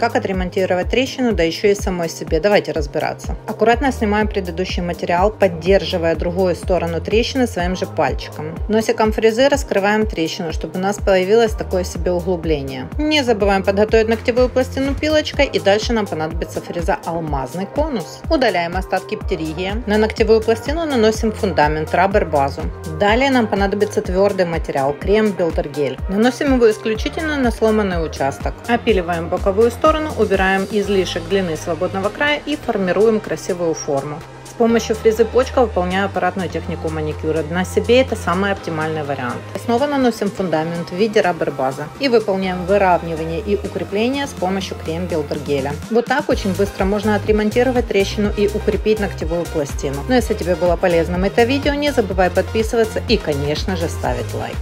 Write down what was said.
Как отремонтировать трещину, да еще и самой себе. Давайте разбираться. Аккуратно снимаем предыдущий материал, поддерживая другую сторону трещины своим же пальчиком. Носиком фрезы раскрываем трещину, чтобы у нас появилось такое себе углубление. Не забываем подготовить ногтевую пластину пилочкой, и дальше нам понадобится фреза алмазный конус. Удаляем остатки птеригия. На ногтевую пластину наносим фундамент, рубер базу. Далее нам понадобится твердый материал, крем билдергель. Наносим его исключительно на сломанный участок. Опиливаем боковую сторону. Убираем излишек длины свободного края и формируем красивую форму. С помощью фрезы почка выполняю аппаратную технику маникюра. На себе это самый оптимальный вариант. Снова наносим фундамент в виде рубер база и выполняем выравнивание и укрепление с помощью крем билдергеля. Вот так очень быстро можно отремонтировать трещину и укрепить ногтевую пластину. Но если тебе было полезным это видео, не забывай подписываться и, конечно же, ставить лайк.